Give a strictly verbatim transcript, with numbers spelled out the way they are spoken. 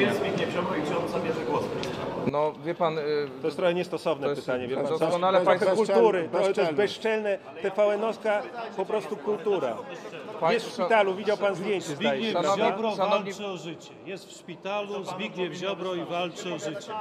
czy jest Zbigniew Ziobro i czy on zabierze głos? No, wie pan... Yy, to jest trochę niestosowne to jest, pytanie, wie pan. Doskonale pan kultury, bezczelne. To jest bezczelne. T V N owska, po prostu kultura. Jest w szpitalu, widział pan zdjęcie. Zbigniew Ziobro walczy o życie. Jest w szpitalu, Zbigniew Ziobro i walczy o życie.